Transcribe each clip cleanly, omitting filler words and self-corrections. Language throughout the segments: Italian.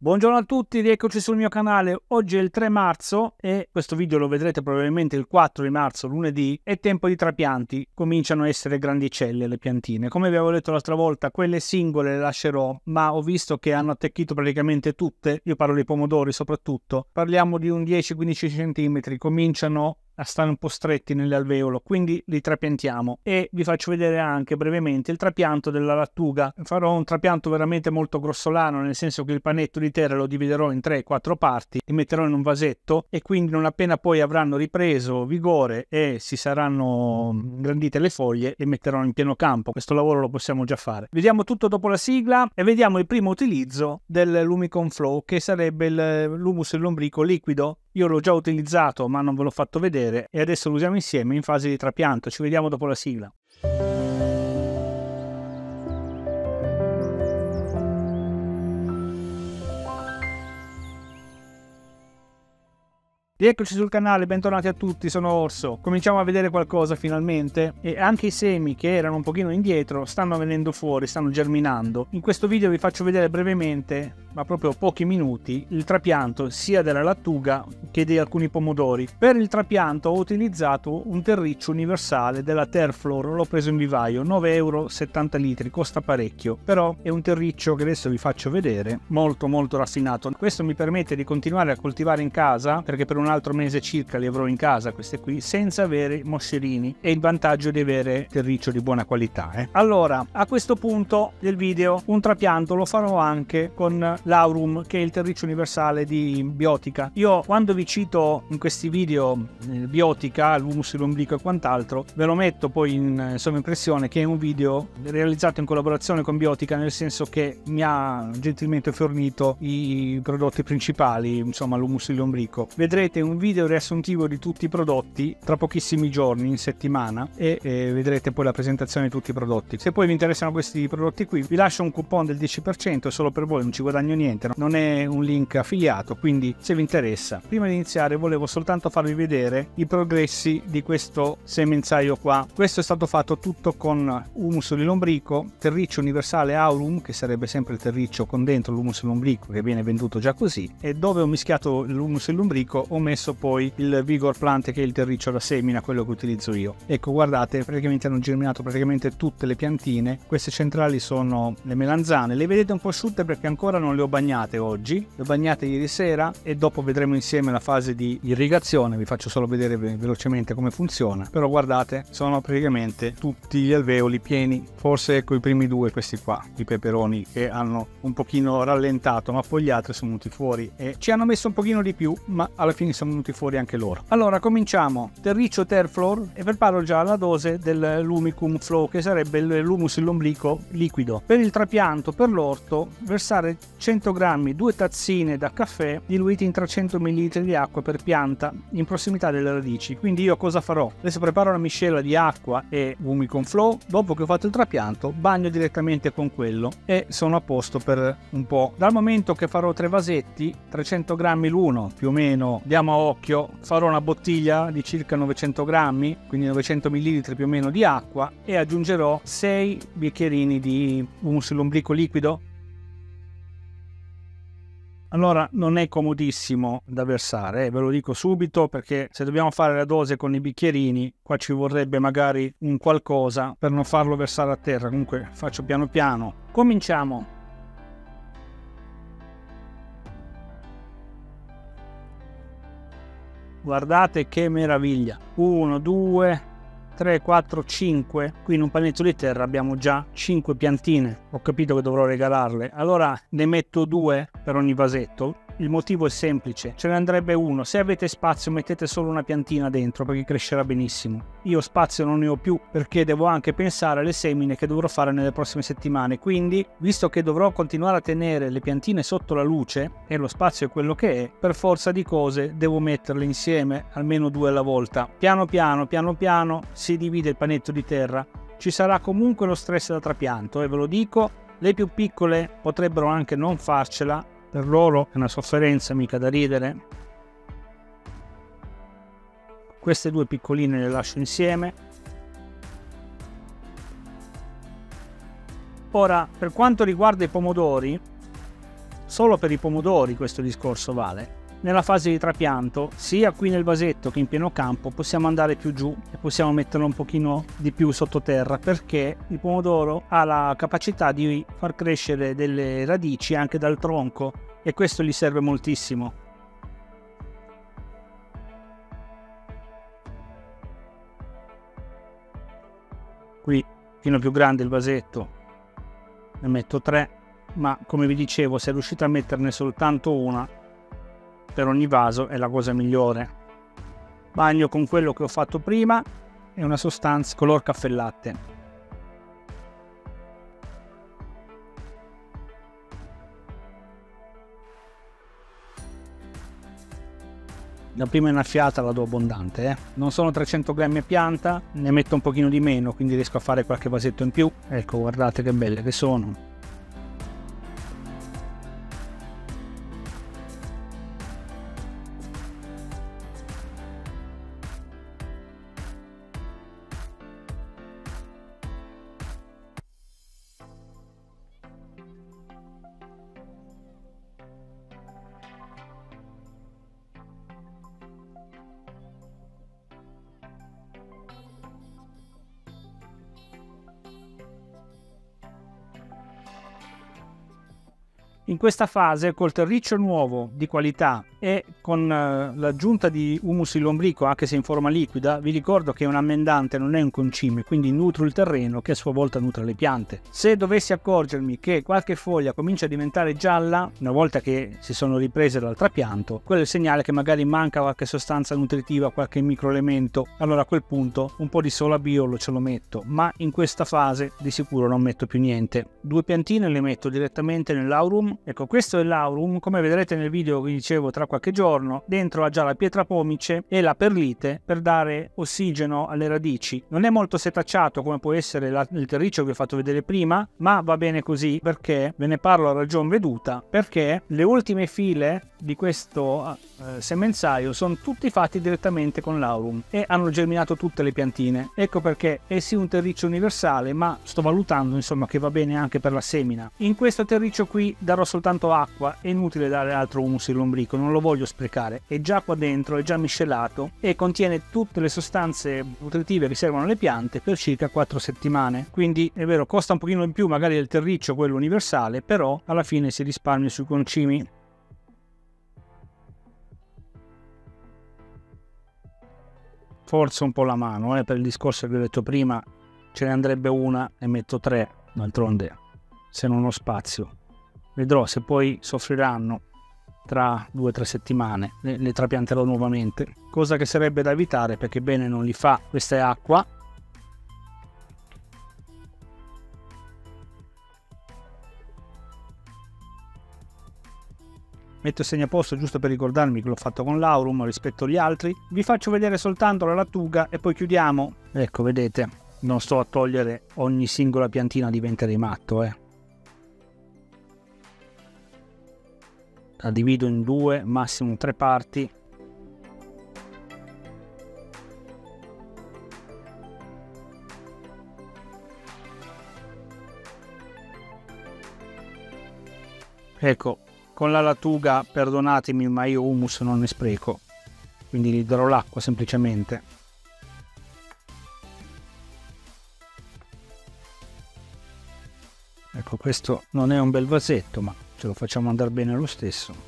Buongiorno a tutti, rieccoci sul mio canale. Oggi è il 3 marzo e questo video lo vedrete probabilmente il 4 di marzo, lunedì. È tempo di trapianti, cominciano a essere grandicelle le piantine. Come vi avevo detto l'altra volta, quelle singole le lascerò, ma ho visto che hanno attecchito praticamente tutte. Io parlo dei pomodori soprattutto, parliamo di un 10-15 cm, cominciano a stare un po' stretti nell'alveolo, quindi li trapiantiamo. E vi faccio vedere anche brevemente il trapianto della lattuga. Farò un trapianto veramente molto grossolano, nel senso che il panetto di terra lo dividerò in 3-4 parti, li metterò in un vasetto e quindi non appena poi avranno ripreso vigore e si saranno ingrandite le foglie, le metterò in pieno campo. Questo lavoro lo possiamo già fare. Vediamo tutto dopo la sigla e vediamo il primo utilizzo dell'Humicum Flow, che sarebbe l'humus e l'ombrico liquido. Io l'ho già utilizzato ma non ve l'ho fatto vedere e adesso lo usiamo insieme in fase di trapianto. Ci vediamo dopo la sigla. Eccoci sul canale, bentornati a tutti, sono Orso. Cominciamo a vedere qualcosa finalmente e anche i semi che erano un pochino indietro stanno venendo fuori, stanno germinando. In questo video vi faccio vedere brevemente, ma proprio pochi minuti, il trapianto sia della lattuga che di alcuni pomodori. Per il trapianto ho utilizzato un terriccio universale della Terflor, l'ho preso in vivaio, 9,70 €, costa parecchio, però è un terriccio che adesso vi faccio vedere, molto raffinato. Questo mi permette di continuare a coltivare in casa, perché per un altro mese circa li avrò in casa queste qui, senza avere moscerini, e il vantaggio di avere terriccio di buona qualità. Allora, a questo punto del video un trapianto lo farò anche con l'Aurum, che è il terriccio universale di Biotica. Io quando vi cito in questi video Biotica, l'humus, l'ombrico e quant'altro, ve lo metto poi in sovraimpressione che è un video realizzato in collaborazione con Biotica, nel senso che mi ha gentilmente fornito i prodotti principali, insomma l'humus e l'ombrico. Vedrete un video riassuntivo di tutti i prodotti tra pochissimi giorni, in settimana, e vedrete poi la presentazione di tutti i prodotti. Se poi vi interessano questi prodotti qui, vi lascio un coupon del 10% solo per voi, non ci guadagno niente, non è un link affiliato, quindi se vi interessa. Prima di iniziare volevo soltanto farvi vedere i progressi di questo semenzaio qua. Questo è stato fatto tutto con humus di lombrico, terriccio universale Aurum, che sarebbe sempre il terriccio con dentro l'humus di lombrico, che viene venduto già così, e dove ho mischiato l'humus di lombrico ho messo poi il Vigor Plant, che è il terriccio da semina, quello che utilizzo io. Ecco, guardate, praticamente hanno germinato praticamente tutte le piantine. Queste centrali sono le melanzane, le vedete un po' asciutte perché ancora non le ho bagnate oggi, le ho bagnate ieri sera e dopo vedremo insieme la fase di irrigazione. Vi faccio solo vedere velocemente come funziona, però guardate, sono praticamente tutti gli alveoli pieni. Forse ecco i primi due, questi qua, i peperoni, che hanno un pochino rallentato, ma poi gli altri sono venuti fuori e ci hanno messo un pochino di più, ma alla fine sono venuti fuori anche loro. Allora cominciamo, terriccio Terflor, e preparo già la dose dell'Humicum Flow, che sarebbe l'humus l'ombrico liquido. Per il trapianto, per l'orto, versare 100 grammi, 2 tazzine da caffè diluiti in 300 ml di acqua per pianta in prossimità delle radici. Quindi io cosa farò? Adesso preparo una miscela di acqua e Humicum Flow, dopo che ho fatto il trapianto bagno direttamente con quello e sono a posto per un po'. Dal momento che farò 3 vasetti, 300 grammi l'uno, più o meno, diamo a occhio, farò una bottiglia di circa 900 grammi, quindi 900 ml più o meno di acqua, e aggiungerò 6 bicchierini di humus lombrico liquido. Allora, non è comodissimo da versare, ve lo dico subito, perché se dobbiamo fare la dose con i bicchierini qua ci vorrebbe magari un qualcosa per non farlo versare a terra. Comunque faccio piano piano. Cominciamo. Guardate che meraviglia, 1, 2, 3, 4, 5, qui in un panetto di terra abbiamo già 5 piantine, ho capito che dovrò regalarle, allora ne metto 2 per ogni vasetto. Il motivo è semplice, ce ne andrebbe uno. Se avete spazio mettete solo una piantina dentro perché crescerà benissimo. Io spazio non ne ho più perché devo anche pensare alle semine che dovrò fare nelle prossime settimane, quindi visto che dovrò continuare a tenere le piantine sotto la luce e lo spazio è quello che è, per forza di cose devo metterle insieme, almeno 2 alla volta. Piano piano si divide il panetto di terra. Ci sarà comunque lo stress da trapianto e ve lo dico, le più piccole potrebbero anche non farcela. Per loro è una sofferenza mica da ridere. Queste 2 piccoline le lascio insieme. Ora, per quanto riguarda i pomodori, Solo per i pomodori questo discorso vale. Nella fase di trapianto, sia qui nel vasetto che in pieno campo, possiamo andare più giù e possiamo metterlo un pochino di più sottoterra, perché il pomodoro ha la capacità di far crescere delle radici anche dal tronco e questo gli serve moltissimo. Qui, fino più grande il vasetto, ne metto 3, ma come vi dicevo, se riuscite a metterne soltanto una per ogni vaso è la cosa migliore. Bagno con quello che ho fatto prima e una sostanza color caffè latte. La prima innaffiata la do abbondante, Non sono 300 grammi a pianta, ne metto un pochino di meno, quindi riesco a fare qualche vasetto in più. Ecco, guardate che belle che sono. In questa fase, col terriccio nuovo di qualità e con l'aggiunta di humus in lombrico, anche se in forma liquida, vi ricordo che è un ammendante, non è un concime, quindi nutro il terreno che a sua volta nutre le piante. Se dovessi accorgermi che qualche foglia comincia a diventare gialla, una volta che si sono riprese dal trapianto, quello è il segnale che magari manca qualche sostanza nutritiva, qualche microelemento, allora a quel punto un po' di Sola Biolo ce lo metto, ma in questa fase di sicuro non metto più niente. 2 piantine le metto direttamente nell'aurum. Ecco, questo è l'aurum, come vedrete nel video che dicevo tra qualche giorno, dentro ha già la pietra pomice e la perlite per dare ossigeno alle radici. Non è molto setacciato come può essere il terriccio che vi ho fatto vedere prima, ma va bene così perché, ve ne parlo a ragion veduta, perché le ultime file di questo semenzaio sono tutti fatti direttamente con l'aurum e hanno germinato tutte le piantine. Ecco perché è sì un terriccio universale, ma sto valutando insomma che va bene anche per la semina. In questo terriccio qui darò soltanto acqua, è inutile dare altro humus in lombrico, non lo voglio sprecare, è già qua dentro, è già miscelato e contiene tutte le sostanze nutritive che servono alle piante per circa 4 settimane. Quindi è vero, costa un pochino in più magari del terriccio, quello universale, però alla fine si risparmia sui concimi. Forzo un po' la mano, per il discorso che vi ho detto prima, ce ne andrebbe una e metto 3, d'altronde se non ho spazio. Vedrò se poi soffriranno tra 2 o 3 settimane, le trapianterò nuovamente, cosa che sarebbe da evitare perché bene non li fa. Questa è acqua. Metto il segnaposto giusto per ricordarmi che l'ho fatto con l'aurum rispetto agli altri. Vi faccio vedere soltanto la lattuga e poi chiudiamo. Ecco, vedete, non sto a togliere ogni singola piantina, diventerei matto, La divido in 2, massimo 3 parti. Ecco, con la lattuga, perdonatemi, ma io humus non ne spreco, quindi gli darò l'acqua semplicemente. Ecco, questo non è un bel vasetto, ma ce lo facciamo andare bene lo stesso.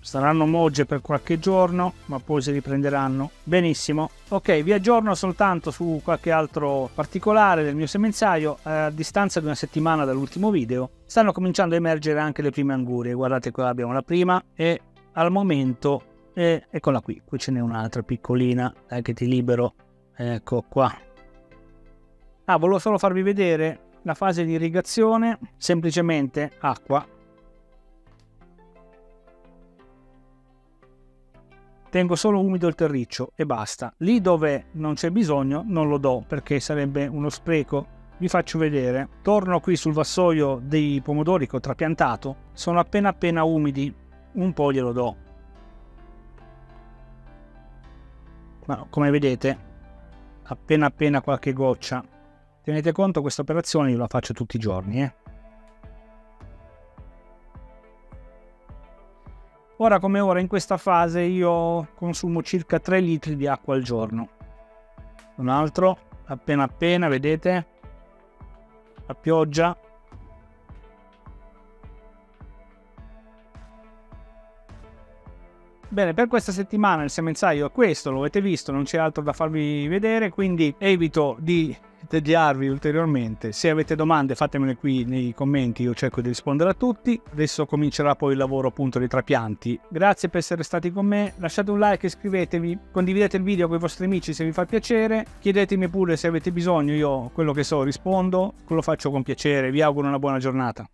Saranno moge per qualche giorno, ma poi si riprenderanno benissimo. Ok, vi aggiorno soltanto su qualche altro particolare del mio semenzaio. A distanza di una settimana dall'ultimo video stanno cominciando a emergere anche le prime angurie. Guardate qua, abbiamo la prima e al momento eccola qui, qui ce n'è un'altra piccolina, dai che ti libero. Ecco qua. Volevo solo farvi vedere la fase di irrigazione, semplicemente acqua. Tengo solo umido il terriccio e basta. Lì dove non c'è bisogno non lo do perché sarebbe uno spreco vi faccio vedere. Torno qui sul vassoio dei pomodori che ho trapiantato, sono appena umidi, un po' glielo do. Ma come vedete, appena qualche goccia. Tenete conto, questa operazione io la faccio tutti i giorni. Ora come ora, in questa fase io consumo circa 3 litri di acqua al giorno. Un altro, appena, vedete, a pioggia. Bene, per questa settimana il semenzaio è questo, lo avete visto, non c'è altro da farvi vedere, quindi evito di tediarvi ulteriormente. Se avete domande fatemele qui nei commenti, io cerco di rispondere a tutti. Adesso comincerà poi il lavoro appunto dei trapianti. Grazie per essere stati con me, lasciate un like, iscrivetevi, condividete il video con i vostri amici se vi fa piacere, chiedetemi pure se avete bisogno, io quello che so rispondo, lo faccio con piacere. Vi auguro una buona giornata.